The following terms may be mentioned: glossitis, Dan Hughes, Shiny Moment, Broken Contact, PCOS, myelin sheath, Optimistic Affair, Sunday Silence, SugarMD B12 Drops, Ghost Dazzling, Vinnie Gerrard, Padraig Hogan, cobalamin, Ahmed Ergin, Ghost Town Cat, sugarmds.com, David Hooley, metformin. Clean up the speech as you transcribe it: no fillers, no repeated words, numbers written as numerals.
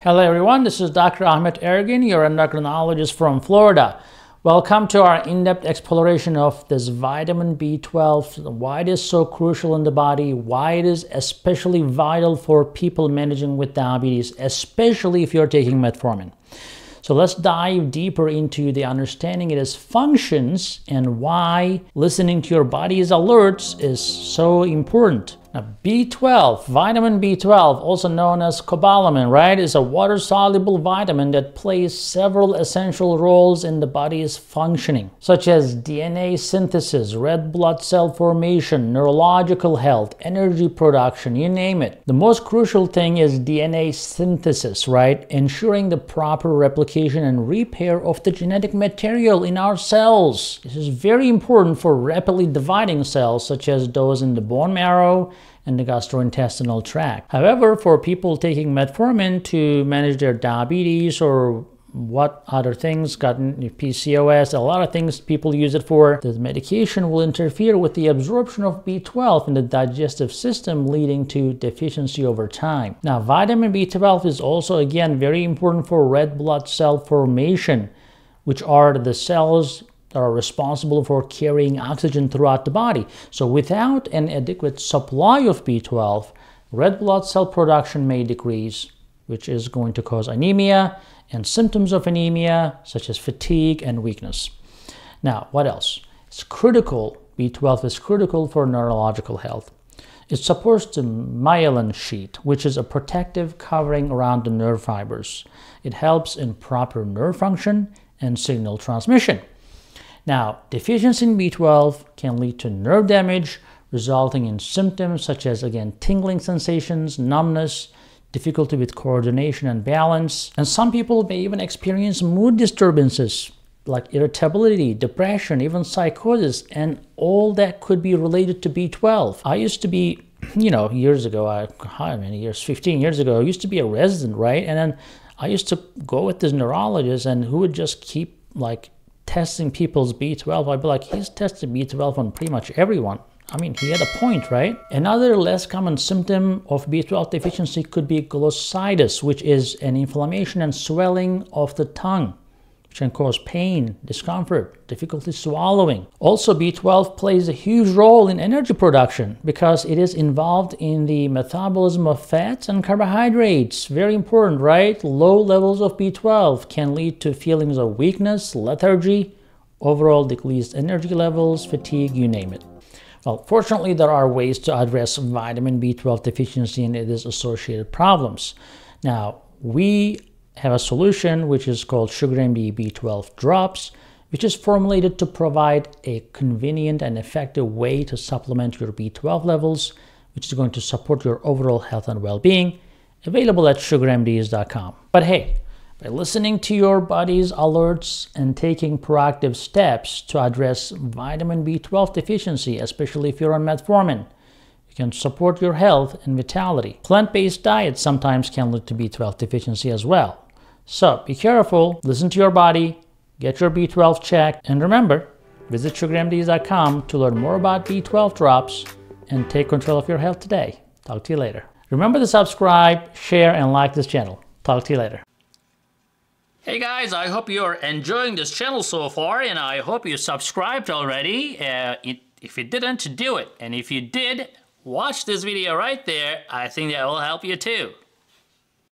Hello everyone, this is Dr. Ahmed Ergin, your endocrinologist from Florida. Welcome to our in-depth exploration of this vitamin B12, why it is so crucial in the body, why it is especially vital for people managing with diabetes, especially if you're taking metformin. So let's dive deeper into the understanding its functions and why listening to your body's alerts is so important. Now, B12, vitamin B12, also known as cobalamin, right, is a water-soluble vitamin that plays several essential roles in the body's functioning, such as DNA synthesis, red blood cell formation, neurological health, energy production, you name it. The most crucial thing is DNA synthesis, right, ensuring the proper replication and repair of the genetic material in our cells. This is very important for rapidly dividing cells, such as those in the bone marrow and the gastrointestinal tract. However, for people taking metformin to manage their diabetes or what other things, PCOS, a lot of things people use it for, the medication will interfere with the absorption of B12 in the digestive system, leading to deficiency over time. Now, vitamin B12 is also, again, very important for red blood cell formation, which are the cells that are responsible for carrying oxygen throughout the body. So without an adequate supply of B12, red blood cell production may decrease, which is going to cause anemia and symptoms of anemia, such as fatigue and weakness. Now, what else? It's critical. B12 is critical for neurological health. It supports the myelin sheath, which is a protective covering around the nerve fibers. It helps in proper nerve function and signal transmission. Now, deficiency in B12 can lead to nerve damage, resulting in symptoms such as, again, tingling sensations, numbness, difficulty with coordination and balance, and some people may even experience mood disturbances like irritability, depression, even psychosis, and all that could be related to B12. I used to be, years ago, how many years, 15 years ago, I used to be a resident, right? And then I used to go with this neurologist and who would just keep, like, testing people's B12, I'd be like, he's tested B12 on pretty much everyone. I mean, he had a point, right? Another less common symptom of B12 deficiency could be glossitis, which is an inflammation and swelling of the tongue, which can cause pain, discomfort, difficulty swallowing. Also, B12 plays a huge role in energy production because it is involved in the metabolism of fats and carbohydrates. Very important, right? Low levels of B12 can lead to feelings of weakness, lethargy, overall decreased energy levels, fatigue, you name it. Well, fortunately, there are ways to address vitamin B12 deficiency and its associated problems. Now, we have a solution which is called SugarMD B12 Drops, which is formulated to provide a convenient and effective way to supplement your B12 levels, which is going to support your overall health and well-being, available at sugarmds.com. But hey, by listening to your body's alerts and taking proactive steps to address vitamin B12 deficiency, especially if you're on metformin, can support your health and vitality. Plant-based diets sometimes can lead to B12 deficiency as well. So be careful, listen to your body, get your B12 checked, and remember, visit sugarmds.com to learn more about B12 drops and take control of your health today. Talk to you later. Remember to subscribe, share, and like this channel. Talk to you later. Hey guys, I hope you're enjoying this channel so far, and I hope you subscribed already. If you didn't, do it. And if you did, watch this video right there. I think that will help you too.